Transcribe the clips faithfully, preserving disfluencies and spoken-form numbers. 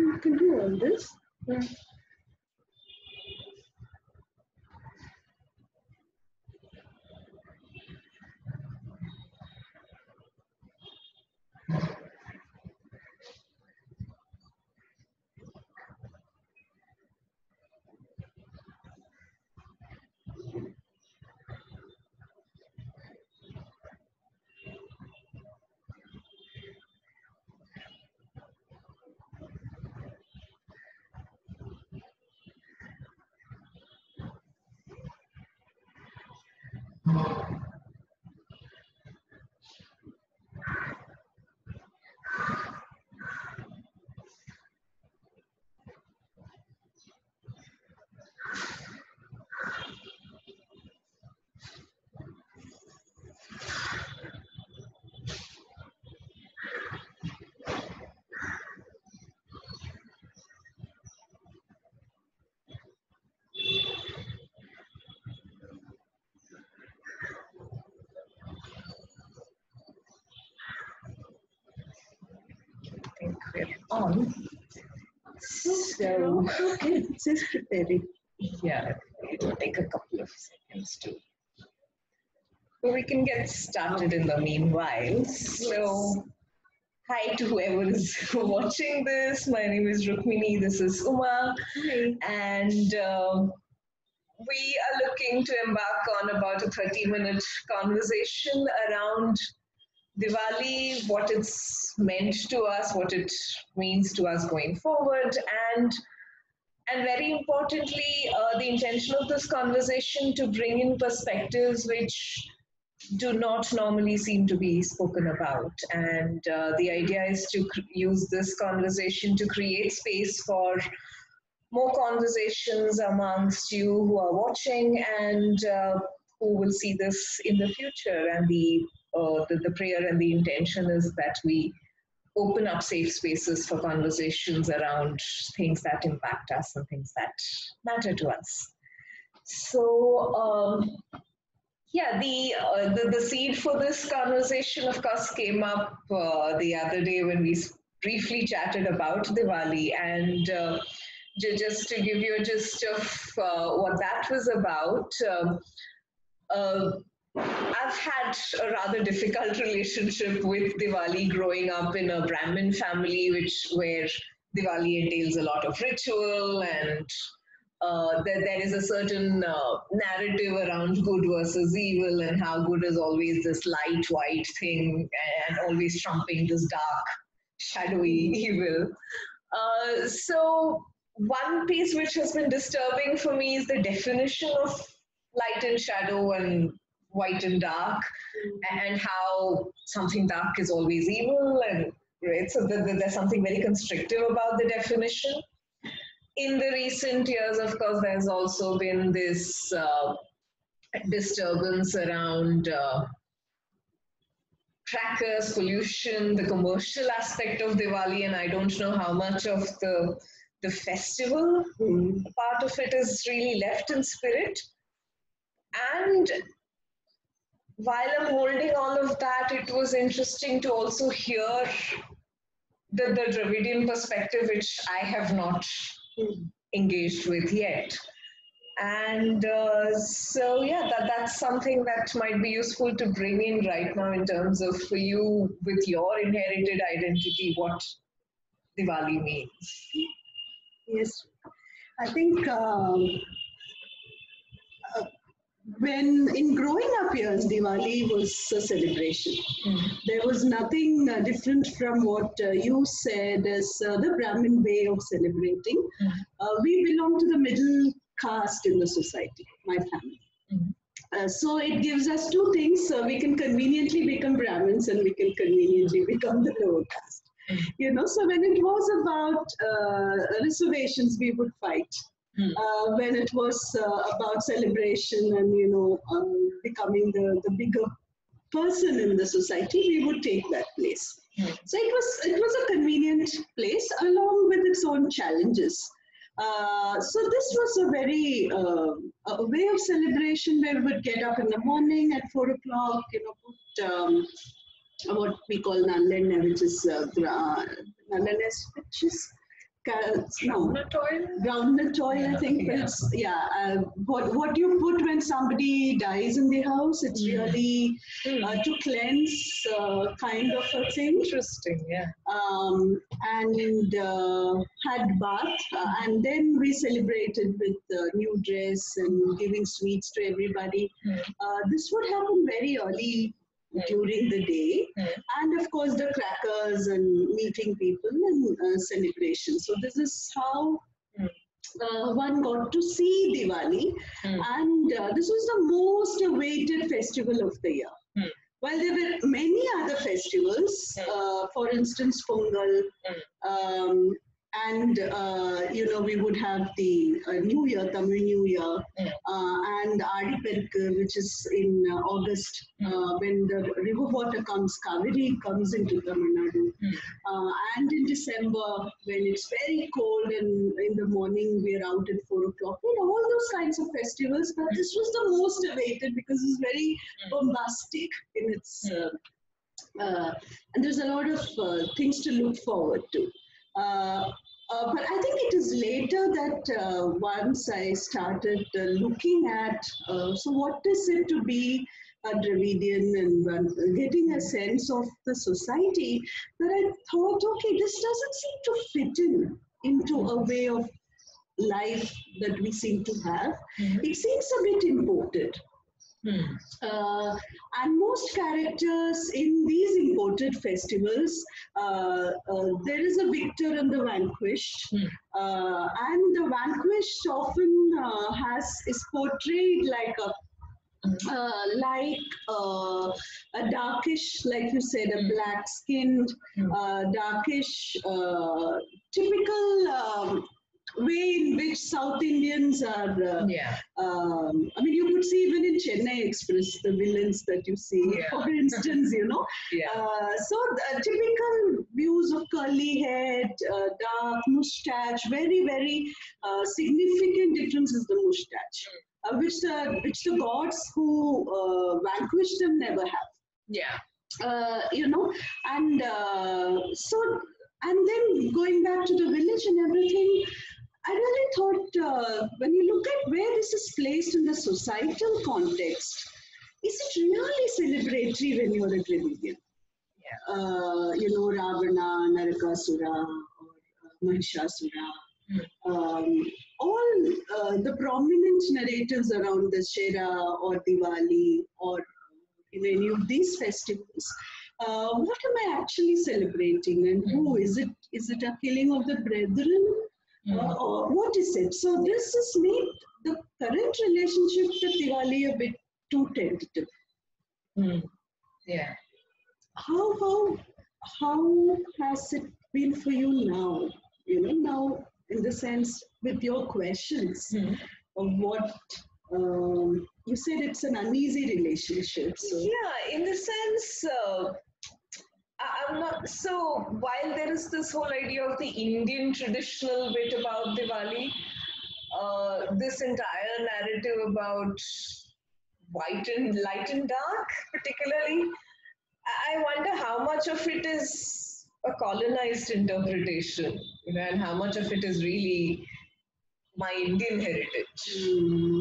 you can do all this. Yeah. On. So, okay, just preparing. Yeah, it will take a couple of seconds too. But we can get started in the meanwhile. So, hi to whoever is watching this. My name is Rukmini, this is Uma. Hi. And uh, we are looking to embark on about a thirty minute conversation around Diwali, what it's meant to us, what it means to us going forward, and and very importantly, uh, the intention of this conversation to bring in perspectives which do not normally seem to be spoken about. And uh, the idea is to cr- use this conversation to create space for more conversations amongst you who are watching and uh, who will see this in the future. And the Uh, the, the prayer and the intention is that we open up safe spaces for conversations around things that impact us and things that matter to us. So, um, yeah, the, uh, the the seed for this conversation, of course, came up uh, the other day when we briefly chatted about Diwali. And uh, just to give you a gist of uh, what that was about, uh, uh, I've had a rather difficult relationship with Diwali growing up in a Brahmin family, which where Diwali entails a lot of ritual, and uh, there, there is a certain uh, narrative around good versus evil and how good is always this light white thing and always trumping this dark, shadowy evil. Uh, so one piece which has been disturbing for me is the definition of light and shadow and white and dark, and how something dark is always evil, and right, so the, the, there's something very constrictive about the definition. In the recent years, of course, there's also been this uh, disturbance around uh, crackers, pollution, the commercial aspect of Diwali, and I don't know how much of the, the festival mm. part of it is really left in spirit. And while I'm holding all of that, it was interesting to also hear the, the Dravidian perspective, which I have not engaged with yet. And uh, so, yeah, that, that's something that might be useful to bring in right now in terms of for you, with your inherited identity, what Diwali means. Yes, I think... Um, uh, When in growing up years, Diwali was a celebration. Mm. There was nothing uh, different from what uh, you said as uh, the Brahmin way of celebrating. Mm. Uh, we belong to the middle caste in the society, my family. Mm. Uh, so it gives us two things. Uh, we can conveniently become Brahmins and we can conveniently become the lower caste. Mm. You know, so when it was about uh, reservations, we would fight. Mm. Uh, when it was uh, about celebration and, you know, um, becoming the, the bigger person in the society, we would take that place. Mm. So it was it was a convenient place along with its own challenges. Uh, so this was a very uh, a way of celebration where we would get up in the morning at four o'clock, you know, put um, what we call Nalena, which is uh, Nalena, which is Uh, no. Groundnut oil? Groundnut oil, I think. Yeah. But yeah. Uh, what, what you put when somebody dies in the house, it's mm. really uh, to cleanse uh, kind of a thing. Interesting, yeah. Um, and uh, had bath. Uh, and then we celebrated with uh, new dress and giving sweets to everybody. Mm. Uh, this would happen very early during the day, mm. and of course the crackers and meeting people and uh, celebration. So this is how mm. uh, one got to see Diwali, mm. and uh, this was the most awaited festival of the year. Mm. While there were many other festivals, mm. uh, for instance Pongal, mm. um, and uh, you know, we would have the uh, New Year, Tamil New Year, mm. uh, and Aadiperk, which is in uh, August, mm. uh, when the river water comes, Kaveri comes into Tamil Nadu, mm. uh, and in December when it's very cold and in the morning we are out at four o'clock. You know, all those kinds of festivals, but mm. this was the most awaited because it's very bombastic in its, uh, uh, and there's a lot of uh, things to look forward to. Uh, uh, but I think it is later that uh, once I started uh, looking at, uh, so what is it to be a Dravidian, and uh, getting a sense of the society, that I thought, okay, this doesn't seem to fit in into a way of life that we seem to have. Mm-hmm. It seems a bit imported. Hmm. Uh, and most characters in these imported festivals, uh, uh, there is a victor and the vanquished, hmm. uh, and the vanquished often uh, has is portrayed like a uh, like uh, a darkish, like you said, a black skinned, hmm. uh, darkish, uh, typical. Um, way in which South Indians are, uh, yeah. um, I mean, you could see even in Chennai Express, the villains that you see, yeah. for instance, you know. Yeah. Uh, so, the typical views of curly head, uh, dark moustache, very, very uh, significant difference is the moustache, uh, which, the, which the gods who uh, vanquished them never have. Yeah. Uh, you know, and uh, so, and then going back to the village and everything, I really thought, uh, when you look at where this is placed in the societal context, is it really celebratory when you are a Dravidian? Yeah. Uh, you know, Ravana, Narakasura, or Mahishasura, mm. um, all uh, the prominent narratives around the Shera or Diwali or in any of these festivals. Uh, what am I actually celebrating, and mm. who is it? Is it a killing of the brethren? Mm. Uh, or what is it? So this has made the current relationship to Diwali a bit too tentative. Mm. Yeah. How how how has it been for you now? You know, now in the sense with your questions mm. of what. Um, you said it's an uneasy relationship. So. Yeah, in the sense, uh, I'm not, so while there is this whole idea of the Indian traditional bit about Diwali, uh, this entire narrative about white and light and dark particularly, I wonder how much of it is a colonized interpretation, you know, and how much of it is really my Indian heritage. Mm.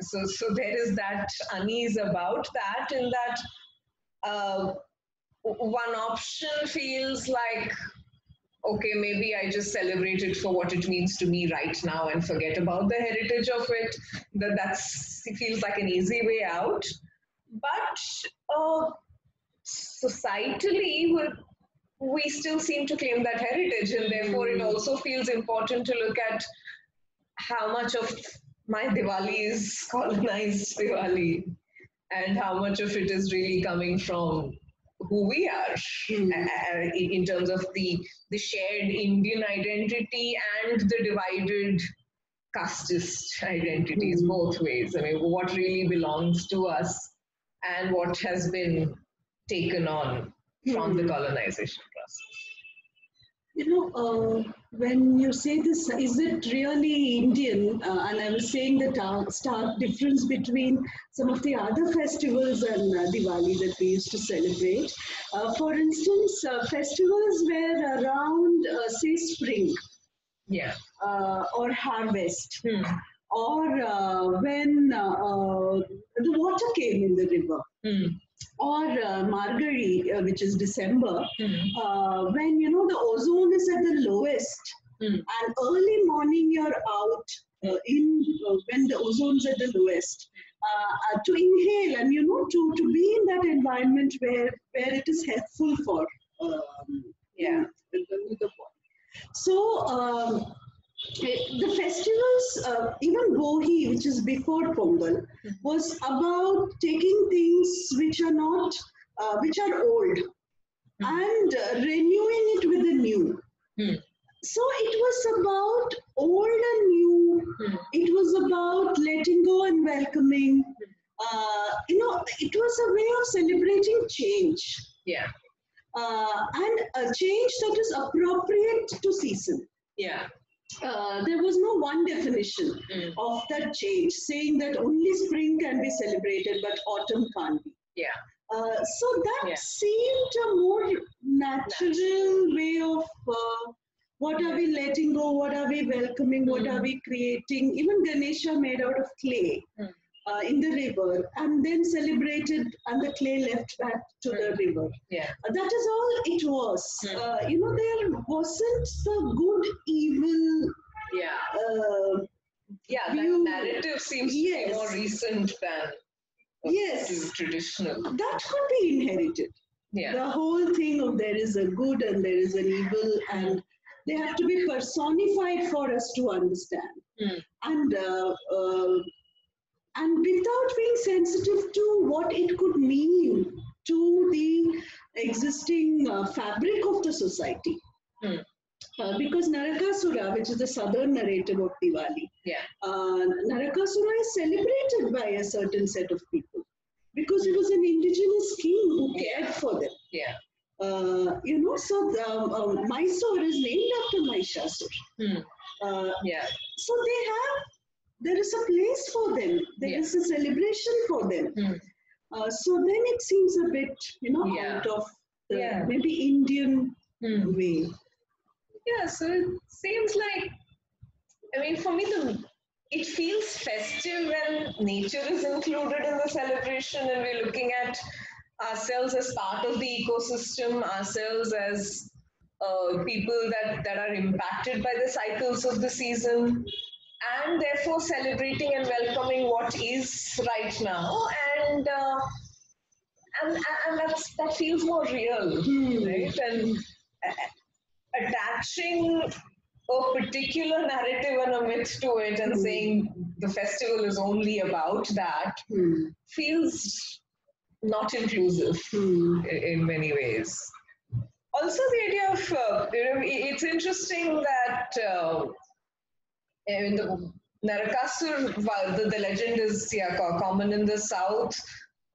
So, so there is that unease about that, in that uh, one option feels like, okay, maybe I just celebrate it for what it means to me right now and forget about the heritage of it. That that's, it feels like an easy way out. But uh, societally, we we still seem to claim that heritage, and therefore it also feels important to look at how much of my Diwali is colonized Diwali, and how much of it is really coming from who we are mm. uh, in terms of the, the shared Indian identity and the divided casteist identities, mm. both ways. I mean, what really belongs to us and what has been taken on from mm. the colonization process. You know, uh, when you say this, is it really Indian? Uh, and I was saying the stark, stark difference between some of the other festivals and uh, Diwali that we used to celebrate. Uh, for instance, uh, festivals were around, uh, say, spring. yeah, uh, or harvest, hmm. or uh, when uh, uh, the water came in the river, hmm. or uh, Margary, uh, which is December, hmm. uh, when you know the ozone is at the lowest, hmm. and early morning you're out uh, in uh, when the ozone's at the lowest. Uh, to inhale and, you know, to, to be in that environment where, where it is helpful for, um, yeah, the, the, the So, um, the festivals, uh, even Kohi, which is before Pongal, was about taking things which are not, uh, which are old, mm. and uh, renewing it with the new. Mm. So it was about old and new, mm. it was about letting go and welcoming, uh, you know, it was a way of celebrating change. Yeah. Uh, and a change that is appropriate to season. Yeah. Uh, there was no one definition mm. of that change, saying that only spring can be celebrated but autumn can't be. Yeah. Uh, so that yeah. seemed a more natural way of... Uh, what are we letting go? What are we welcoming? What mm. are we creating? Even Ganesha made out of clay mm. uh, in the river and then celebrated, and the clay left back to mm. the river. Yeah. Uh, that is all it was. Mm. Uh, you know, there wasn't the good, evil yeah. Uh, yeah, view. That narrative seems yes. to be more recent than yes. traditional. That could be inherited. Yeah. The whole thing of there is a good and there is an evil, and they have to be personified for us to understand. Mm. And uh, uh, and without being sensitive to what it could mean to the existing uh, fabric of the society. Mm. Uh, because Narakasura, which is the southern narrative of Diwali, yeah. uh, Narakasura is celebrated by a certain set of people because it was an indigenous king who cared yeah. for them. Yeah. Uh, you know, so the, uh, Mysore is named after Mahishasura. Hmm. Uh, yeah. So they have, there is a place for them. There yeah. is a celebration for them. Hmm. Uh, so then it seems a bit, you know, yeah. out of the yeah. maybe Indian hmm. way. Yeah, so it seems like, I mean, for me, the, it feels festive when nature is included in the celebration and we're looking at ourselves as part of the ecosystem, ourselves as uh, people that, that are impacted by the cycles of the season, and therefore celebrating and welcoming what is right now, and uh, and, and that's, that feels more real, hmm. right? And uh, attaching a particular narrative and a myth to it and hmm. saying the festival is only about that hmm. feels not inclusive mm. in many ways. Also the idea of, uh, it's interesting that uh, in the Narakasur, while the, the legend is yeah, common in the south,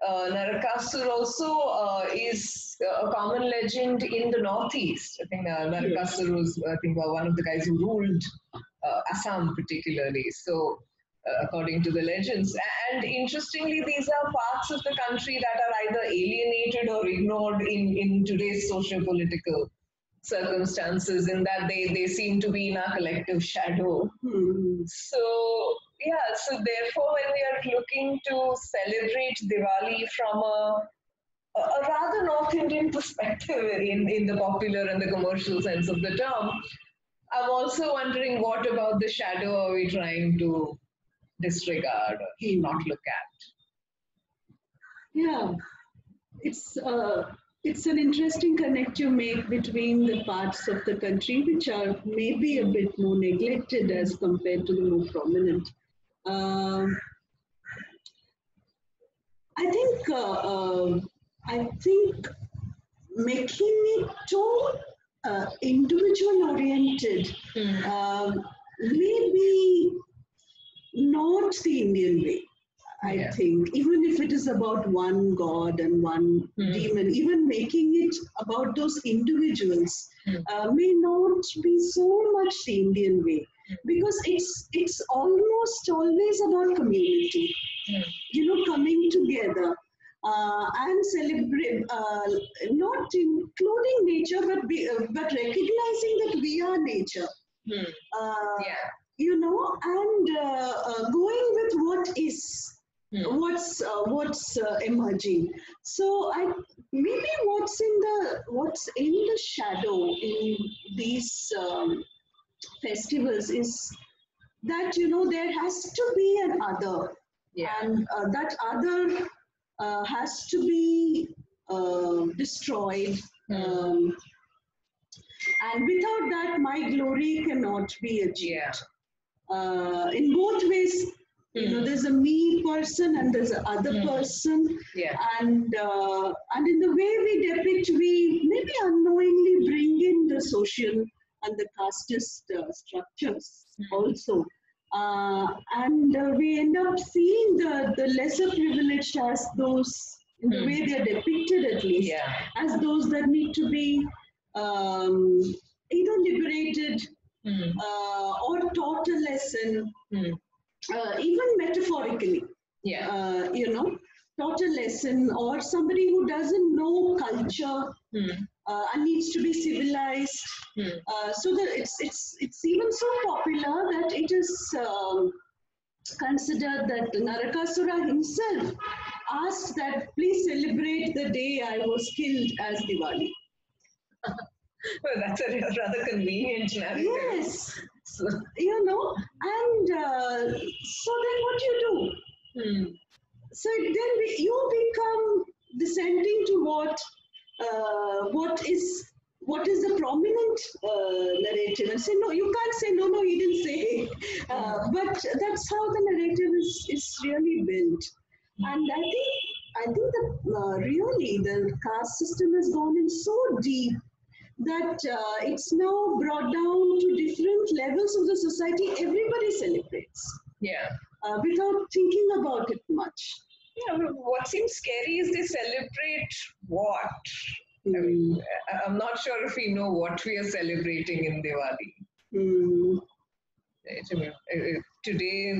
uh, Narakasur also uh, is a common legend in the northeast. I think uh, Narakasur was I think, one of the guys who ruled uh, Assam particularly. So, according to the legends. And interestingly, these are parts of the country that are either alienated or ignored in, in today's socio-political circumstances, in that they, they seem to be in our collective shadow. Mm-hmm. So, yeah, so therefore when we are looking to celebrate Diwali from a, a rather North Indian perspective in, in the popular and the commercial sense of the term, I'm also wondering what about the shadow are we trying to disregard or not look at. Yeah, it's uh, it's an interesting connect you make between the parts of the country which are maybe a bit more neglected as compared to the more prominent. Uh, I think uh, uh, I think making it too uh, individual oriented mm. uh, maybe not the Indian way, I yeah. think, even if it is about one God and one mm. demon, even making it about those individuals mm. uh, may not be so much the Indian way, because it's it's almost always about community, mm. you know, coming together uh, and celebrate, uh, not including nature, but, be, uh, but recognizing that we are nature. Hmm. Uh, yeah. You know, and uh, uh, going with what is. Hmm. What's uh, what's uh, emerging? So I maybe what's in the what's in the shadow in these um, festivals is that you know there has to be an other, yeah. and uh, that other uh, has to be uh, destroyed, hmm. um, and without that, my glory cannot be achieved. Yeah. Uh, in both ways. You mm. know, there's a me person and there's a other mm. person, yeah. and uh, and in the way we depict, we maybe unknowingly bring in the social and the casteist uh, structures mm. also, uh, and uh, we end up seeing the the lesser privileged as those in the mm. way they are depicted, at least, yeah. as those that need to be um, either liberated mm. uh, or taught a lesson. Mm. Uh, even metaphorically, yeah. uh, you know, taught a lesson, or somebody who doesn't know culture mm. uh, and needs to be civilized. Mm. Uh, so that it's it's it's even so popular that it is uh, considered that Narakasura himself asked that please celebrate the day I was killed as Diwali. Well, that's a rather convenient narrative. Yes. So, you know, and uh, so then what you do? Hmm. So then we, you become descending to what, uh, what is what is the prominent uh, narrative. And say, no, you can't say, no, no, he didn't say. Uh, but that's how the narrative is, is really built. And I think, I think that uh, really the caste system has gone in so deep that uh, it's now brought down to different levels of the society. Everybody celebrates, yeah, uh, without thinking about it much. Yeah, what seems scary is they celebrate what? Mm. I mean, I'm not sure if we know what we are celebrating in Diwali. Mm. I mean, today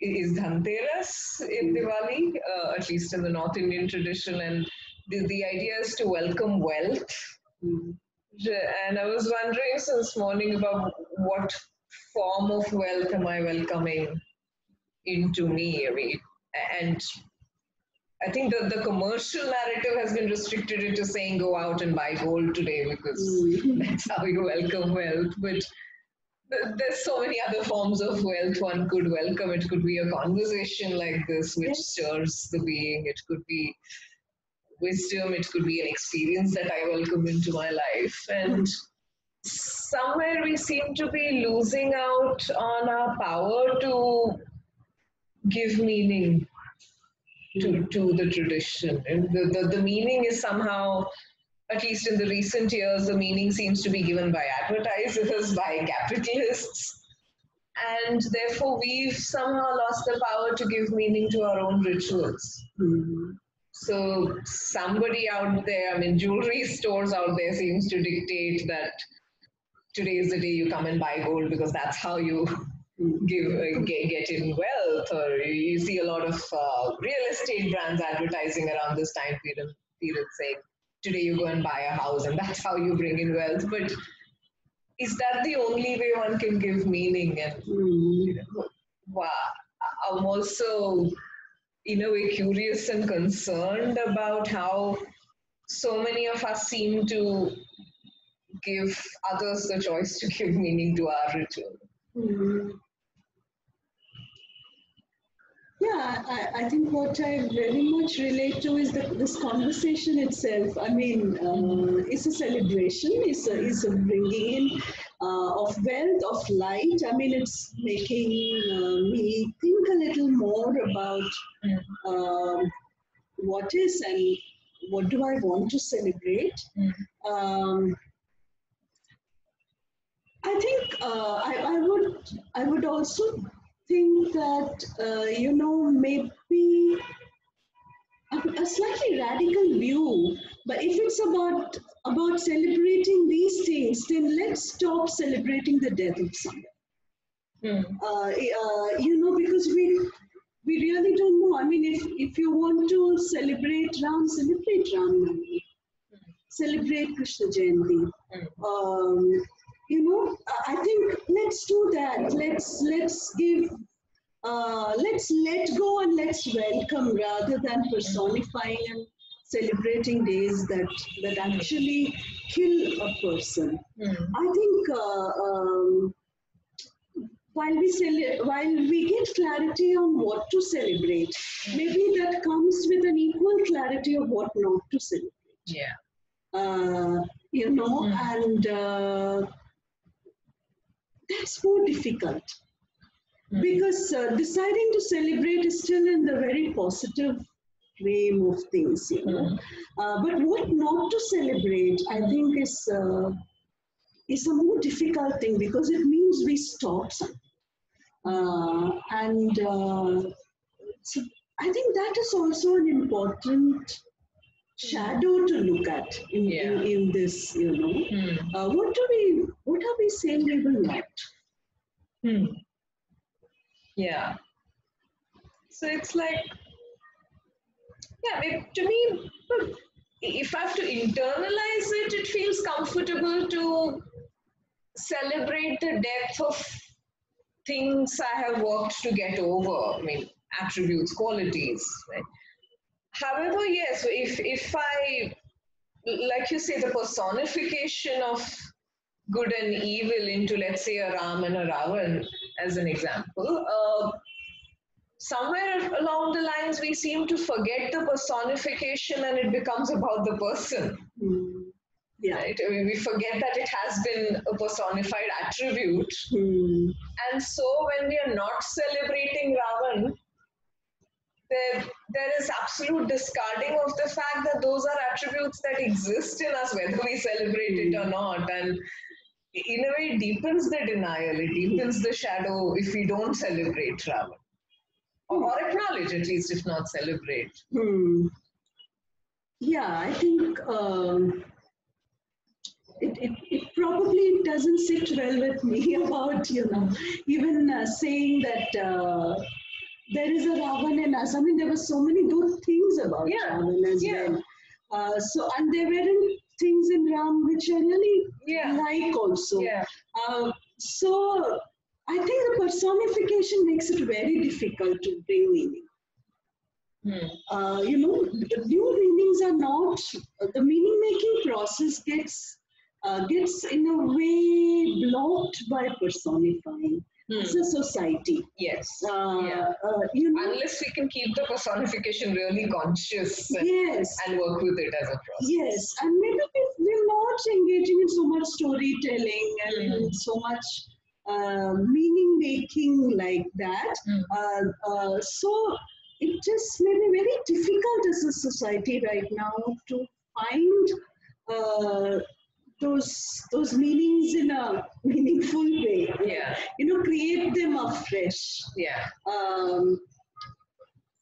is Dhanteras in Diwali, uh, at least in the North Indian tradition, and the, the idea is to welcome wealth. Mm. And I was wondering since morning about what form of wealth am I welcoming into me? I mean, and I think that the commercial narrative has been restricted into saying go out and buy gold today because mm. that's how you welcome wealth. But there's so many other forms of wealth one could welcome. It could be a conversation like this which stirs the being. It could be wisdom, it could be an experience that I welcome into my life. And somewhere we seem to be losing out on our power to give meaning to, to the tradition. And the, the, the meaning is somehow, at least in the recent years, the meaning seems to be given by advertisers, by capitalists. And therefore we've somehow lost the power to give meaning to our own rituals. Mm-hmm. So somebody out there, I mean, jewelry stores out there seems to dictate that today is the day you come and buy gold because that's how you give uh, get, get in wealth. Or you see a lot of uh, real estate brands advertising around this time period, period saying, today you go and buy a house and that's how you bring in wealth. But is that the only way one can give meaning? And you know, wow, I'm also... in a way curious and concerned about how so many of us seem to give others the choice to give meaning to our ritual. Mm-hmm. Yeah, I, I think what I very much relate to is that this conversation itself, I mean, um, it's a celebration, it's a, it's a bringing in uh, of wealth, of light. I mean, it's making uh, me think a little more about uh, what is and what do I want to celebrate. Mm-hmm. um, I think uh, I, I would, I would also think that, uh, you know, maybe a, a slightly radical view, but if it's about about celebrating these things, then let's stop celebrating the death of someone. Mm. Uh, uh, you know, because we we really don't know. I mean, if, if you want to celebrate Ram, celebrate Ram. Mm. Celebrate Krishna Jayanthi. Mm. Um, you know, I think let's do that. Let's let's give, uh, let's let go and let's welcome rather than personifying and celebrating days that that actually kill a person. Mm. I think uh, um, while we cele- while we get clarity on what to celebrate, maybe that comes with an equal clarity of what not to celebrate. Yeah. Uh, you know, mm. and uh, that's more difficult. Mm. Because uh, deciding to celebrate is still in the very positive frame of things, you know. Mm. Uh, but what not to celebrate, I think, is uh, is a more difficult thing, because it means we stop something. Uh, and uh, so I think that is also an important shadow to look at in, yeah. in, in this, you know. Mm. Uh, what do we, what are we saying we will not? Mm. Yeah. So it's like, yeah, it, to me, if I have to internalize it, it feels comfortable to celebrate the depth of things I have worked to get over. I mean, attributes, qualities, right? However, yes, if, if I, like you say, the personification of good and evil into, let's say, a Ram and a Ravan, as an example, uh, somewhere along the lines we seem to forget the personification and it becomes about the person. Mm. Yeah. Right? I mean, we forget that it has been a personified attribute. Mm. And so when we are not celebrating Ravan, There, there is absolute discarding of the fact that those are attributes that exist in us, whether we celebrate it or not. And in a way, it deepens the denial, it deepens the shadow if we don't celebrate Ravan. Or, or acknowledge, at least, if not celebrate. Hmm. Yeah, I think um, it, it, it probably doesn't sit well with me about, you know, even uh, saying that... Uh, there is a Ravan in us. I mean, there were so many good things about yeah. Ravan as yeah. well. Uh, so, and there weren't things in Ram which I really yeah. like also. Yeah. Uh, so, I think the personification makes it very difficult to bring meaning. Hmm. Uh, you know, the new meanings are not, the meaning-making process gets, uh, gets in a way blocked by personifying. Hmm. It's a society. Yes. Uh, yeah. uh, you know, unless we can keep the personification really conscious and, yes. and work with it as a process. Yes. And maybe if we're not engaging in so much storytelling and hmm. so much uh, meaning making like that. Hmm. Uh, uh, so it just made it very difficult as a society right now to find uh, those those meanings in a meaningful way. Yeah. You know, create them afresh. Yeah. Um,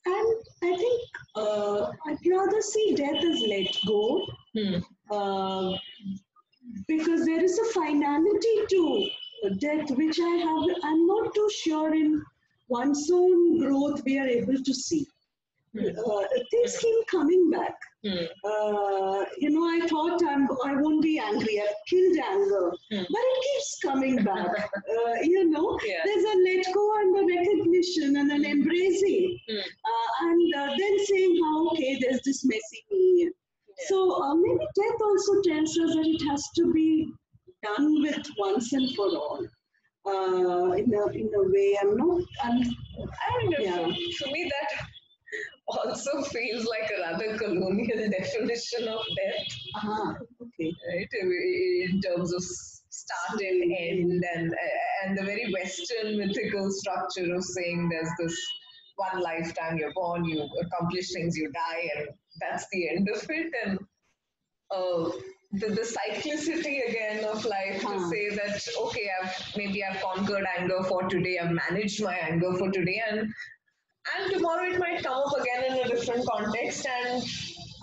and I think uh, I'd rather see death as let go. Hmm. Uh, because there is a finality to death which I have, I'm not too sure in one's own growth we are able to see. Uh, things keep coming back. Mm. Uh, you know, I thought I'm, I won't be angry. I've killed anger. Mm. But it keeps coming back. uh, you know, yeah. there's a let go and a recognition and an embracing. Mm. Uh, and uh, then saying, oh, okay, there's this messy me. Yeah. So uh, maybe death also tells us that it has to be done with once and for all. Uh, in, a, in a way, I'm not... I'm, I don't know. Yeah. For me, that... also feels like a rather colonial definition of death. Ah, okay. Right? In terms of start and end, and and the very Western mythical structure of saying there's this one lifetime, you're born, you accomplish things, you die, and that's the end of it. And uh, the, the cyclicity again of life huh. to say that, okay, I've, maybe I've conquered anger for today, I've managed my anger for today, and And tomorrow it might come up again in a different context and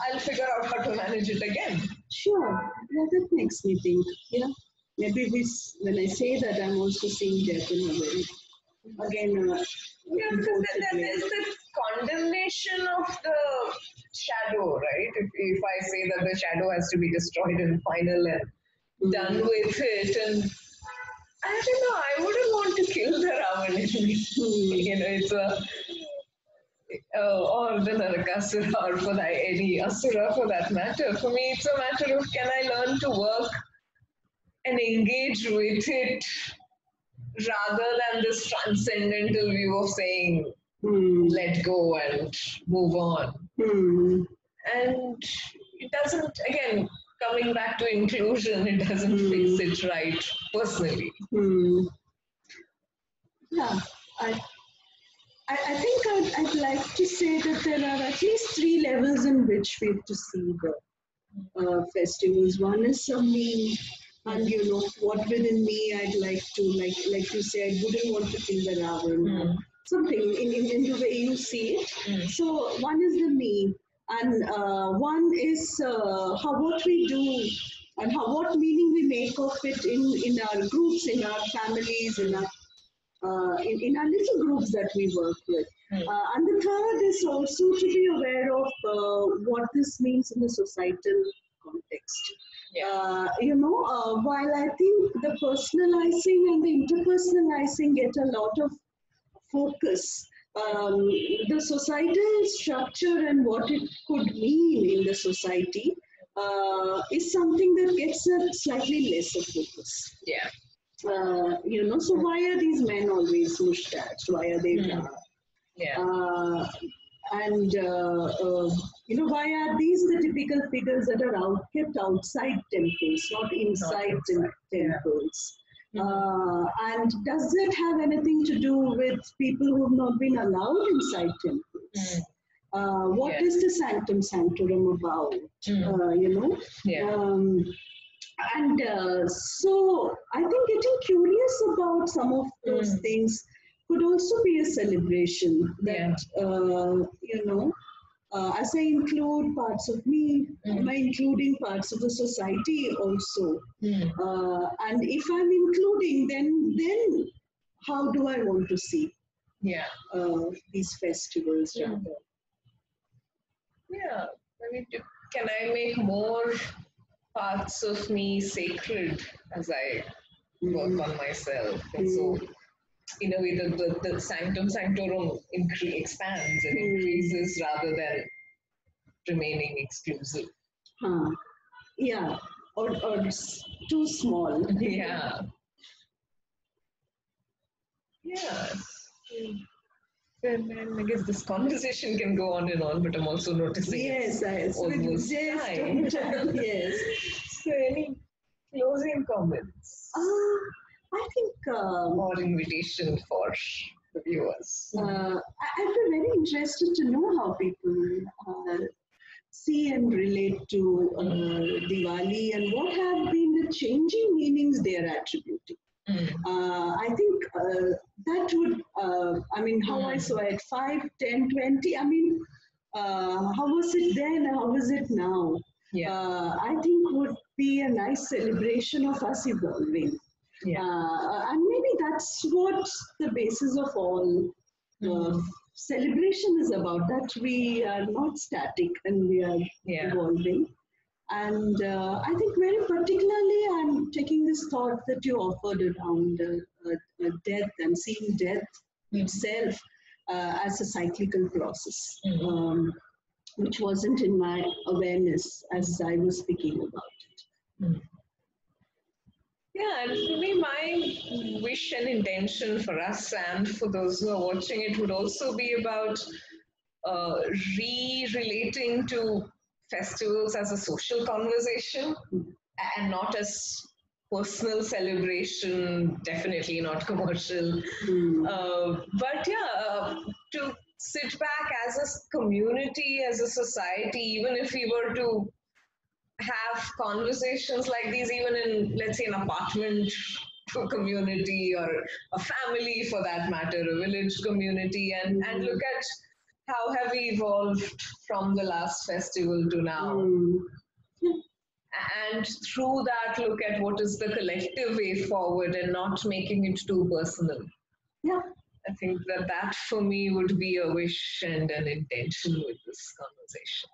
I'll figure out how to manage it again. Sure. Well, that makes me think, you know, maybe this, when I say that, I'm also seeing death in a way. Again, uh, yeah, because there, there, there's this condemnation of the shadow, right? If, if I say that the shadow has to be destroyed and final and mm-hmm. done with it, and I don't know, I wouldn't want to kill the Ravan. You know, it's a, uh, or the Narakasura, or for that, any Asura for that matter. For me, it's a matter of, can I learn to work and engage with it rather than this transcendental view of saying, mm. let go and move on. Mm. And it doesn't, again, coming back to inclusion, it doesn't mm. face it right personally. Mm. Yeah, I, I, I think I'd, I'd like to say that there are at least three levels in which we have to see the uh, festivals. One is something, and you know, what within me I'd like to, like like you said, wouldn't want to kill the Ravan, mm. something in, in, in the way you see it. Mm. So one is the me, and uh, one is uh, how what we do and how what meaning we make of it in, in our groups, in our families, in our, uh, in, in our little groups that we work with. Mm. Uh, and the third is also to be aware of uh, what this means in the societal context. Yeah. Uh, you know, uh, while I think the personalizing and the interpersonalizing get a lot of focus, um, the societal structure and what it could mean in the society uh, is something that gets a slightly lesser focus. Yeah. Uh, you know, so why are these men always mustached? Why are they? Mm. Yeah. Uh, and uh, uh, you know, why are these the typical figures that are out, kept outside temples, not inside not temples? Yeah. Uh, and does that have anything to do with people who have not been allowed inside temples? Mm. Uh, what yeah. is the sanctum sanctorum about? Mm. Uh, you know? Yeah. Um, and uh, so I think getting curious about some of those mm. things could also be a celebration that, yeah. uh, you know, uh, as I include parts of me, mm. am I including parts of the society also? Mm. Uh, and if I'm including, then then how do I want to see yeah. uh, these festivals? Yeah. Rather? Yeah, I mean, can I make more parts of me sacred as I mm. work on myself? And mm. so, in a way, the, the, the sanctum sanctorum incre expands and increases rather than remaining exclusive. Huh. Yeah, or, or too small. Yeah. Yeah. Then I guess this conversation can go on and on, but I'm also noticing yes, it's almost time. Yes. So any closing comments? Uh, I think um, more invitation for the viewers. Uh, I'd be very interested to know how people uh, see and relate to uh, Diwali and what have been the changing meanings they are attributing. Mm. Uh, I think uh, that would, uh, I mean, how mm. I saw it, five, ten, twenty, I mean, uh, how was it then, how was it now? Yeah. Uh, I think would be a nice celebration of us evolving. Yeah. Uh, and maybe that's what the basis of all uh, mm. celebration is about, that we are not static and we are yeah. evolving. And uh, I think very particularly I'm taking this thought that you offered around uh, uh, death and seeing death mm. itself uh, as a cyclical process, mm. um, which wasn't in my awareness as I was speaking about it. Mm. Yeah, and for me, my wish and intention for us and for those who are watching it would also be about uh, re-relating to festivals as a social conversation and not as personal celebration, definitely not commercial. Mm. Uh, but yeah, uh, to sit back as a community, as a society, even if we were to have conversations like these, even in, let's say, an apartment community or a family for that matter, a village community, and, mm. and look at how have we evolved from the last festival to now. Mm. And through that, look at what is the collective way forward and not making it too personal. Yeah. I think that that for me would be a wish and an intention with this conversation.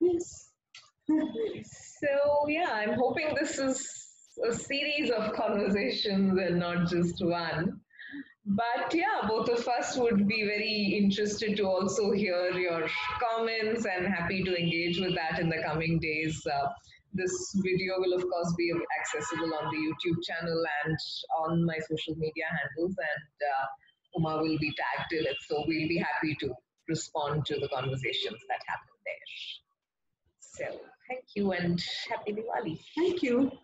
Yes. So yeah, I'm hoping this is a series of conversations and not just one. But yeah, both of us would be very interested to also hear your comments and happy to engage with that in the coming days. Uh, this video will of course be accessible on the YouTube channel and on my social media handles, and uh, Uma will be tagged in it, so we'll be happy to respond to the conversations that happen there. So thank you and happy Diwali. Thank you.